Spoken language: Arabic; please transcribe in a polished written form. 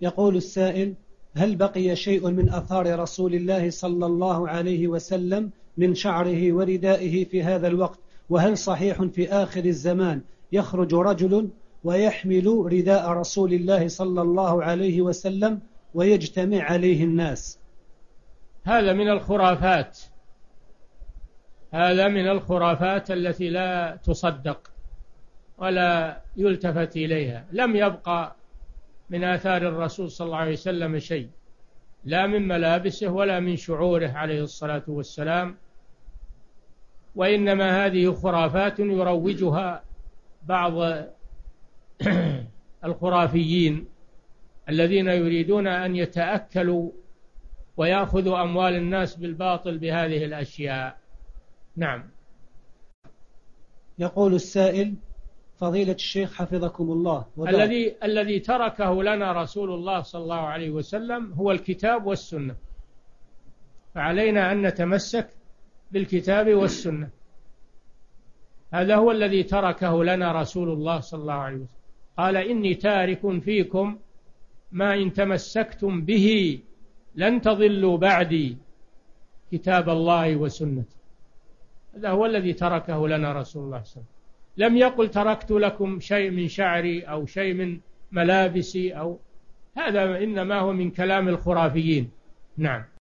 يقول السائل: هل بقي شيء من أثار رسول الله صلى الله عليه وسلم من شعره وردائه في هذا الوقت؟ وهل صحيح في آخر الزمان يخرج رجل ويحمل رداء رسول الله صلى الله عليه وسلم ويجتمع عليه الناس؟ هذا من الخرافات، هذا من الخرافات التي لا تصدق ولا يلتفت إليها. لم يبقى من آثار الرسول صلى الله عليه وسلم شيء، لا من ملابسه ولا من شعوره عليه الصلاة والسلام، وإنما هذه خرافات يروجها بعض الخرافيين الذين يريدون أن يتأكلوا ويأخذوا أموال الناس بالباطل بهذه الأشياء. نعم. يقول السائل: فضيلة الشيخ حفظكم الله، الذي تركه لنا رسول الله صلى الله عليه وسلم هو الكتاب والسنة، فعلينا أن نتمسك بالكتاب والسنة. هذا هو الذي تركه لنا رسول الله صلى الله عليه وسلم، قال: إني تارك فيكم ما إن تمسكتم به لن تضلوا بعدي، كتاب الله وسنته. هذا هو الذي تركه لنا رسول الله صلى الله عليه وسلم. لم يقل تركت لكم شيء من شعري أو شيء من ملابسي، أو هذا إنما هو من كلام الخرافيين. نعم.